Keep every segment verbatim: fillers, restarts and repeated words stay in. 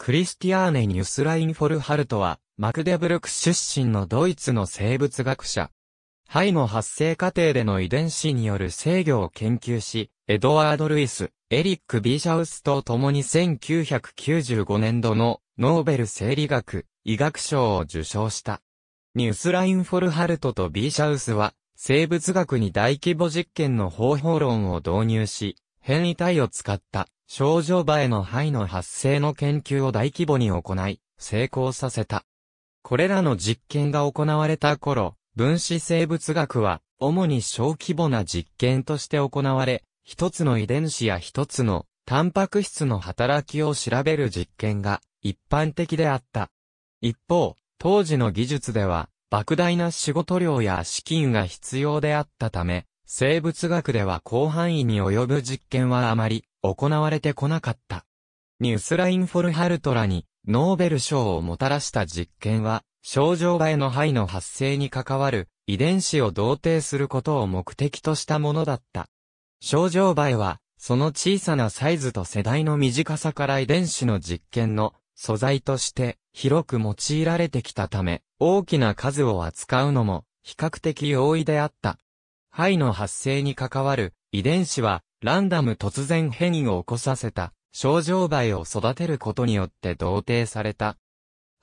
クリスティアーネ・ニュスラインフォルハルトは、マクデブルク出身のドイツの生物学者。胚の発生過程での遺伝子による制御を研究し、エドワード・ルイス、エリック・ビーシャウスと共にせんきゅうひゃくきゅうじゅうごねんどのノーベル生理学・医学賞を受賞した。ニュスラインフォルハルトとビーシャウスは、生物学に大規模実験の方法論を導入し、変異体を使ったショウジョウバエの胚の発生の研究を大規模に行い、成功させた。これらの実験が行われた頃、分子生物学は主に小規模な実験として行われ、一つの遺伝子や一つのタンパク質の働きを調べる実験が一般的であった。一方、当時の技術では莫大な仕事量や資金が必要であったため、生物学では広範囲に及ぶ実験はあまり行われてこなかった。ニュスラインフォルハルトらにノーベル賞をもたらした実験は、ショウジョウバエの胚の発生に関わる遺伝子を同定することを目的としたものだった。ショウジョウバエは、その小さなサイズと世代の短さから遺伝子の実験の素材として広く用いられてきたため、大きな数を扱うのも比較的容易であった。胚の発生に関わる遺伝子は、ランダム突然変異を起こさせた、ショウジョウバエを育てることによって同定された。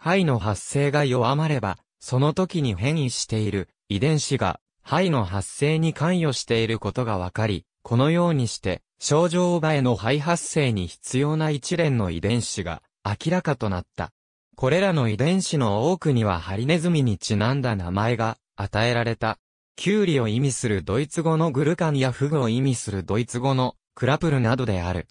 胚の発生が弱まれば、その時に変異している遺伝子が胚の発生に関与していることがわかり、このようにして、ショウジョウバエの胚発生に必要な一連の遺伝子が明らかとなった。これらの遺伝子の多くにはハリネズミにちなんだ名前が与えられた。キュウリを意味するドイツ語のグルカンやフグを意味するドイツ語のクラプルなどである。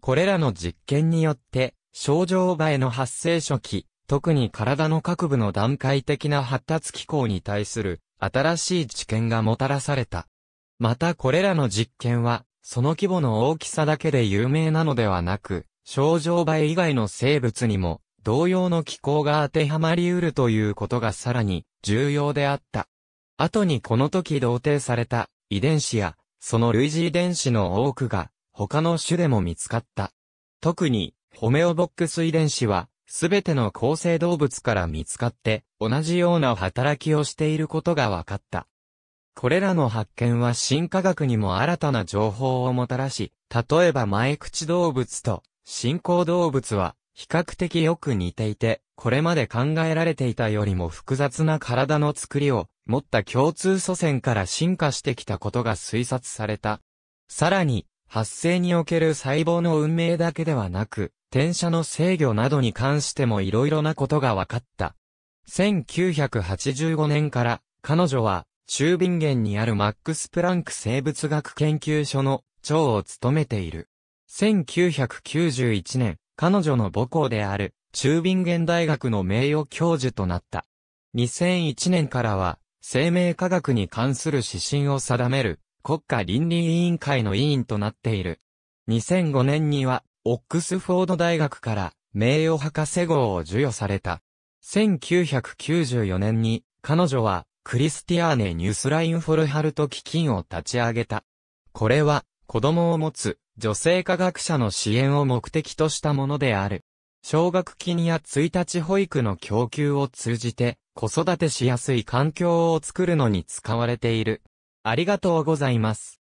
これらの実験によって、ショウジョウバエの発生初期、特に体の各部の段階的な発達機構に対する新しい知見がもたらされた。またこれらの実験は、その規模の大きさだけで有名なのではなく、ショウジョウバエ以外の生物にも同様の機構が当てはまり得るということがさらに重要であった。後にこの時同定された遺伝子や、その類似遺伝子の多くが他の種でも見つかった。特に、ホメオボックス遺伝子は、すべての構成動物から見つかって、同じような働きをしていることが分かった。これらの発見は進化学にも新たな情報をもたらし、例えば前口動物と進行動物は比較的よく似ていて、これまで考えられていたよりも複雑な体の作りを持った共通祖先から進化してきたことが推察された。さらに、発生における細胞の運命だけではなく、転写の制御などに関してもいろいろなことが分かった。せんきゅうひゃくはちじゅうごねんから彼女はチュービンゲンにあるマックス・プランク生物学研究所の長を務めている。せんきゅうひゃくきゅうじゅういちねん、彼女の母校であるチュービンゲン大学の名誉教授となった。にせんいちねんからは生命科学に関する指針を定める国家倫理委員会の委員となっている。にせんごねんにはオックスフォード大学から名誉博士号を授与された。せんきゅうひゃくきゅうじゅうよねんに彼女はクリスティアーネ・ニュスラインフォルハルト基金を立ち上げた。これは子供を持つ女性科学者の支援を目的としたものである。奨学金や一日保育の供給を通じて子育てしやすい環境を作るのに使われている。ありがとうございます。